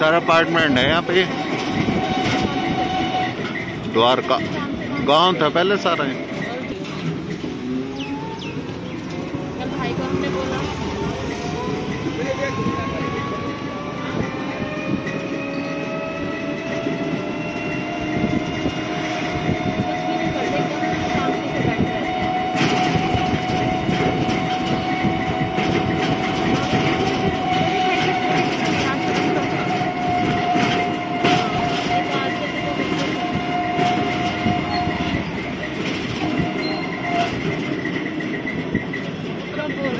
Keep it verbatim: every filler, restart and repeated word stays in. सारा अपार्टमेंट है यहाँ पे, द्वारका गांव था पहले सारा है। Gracias.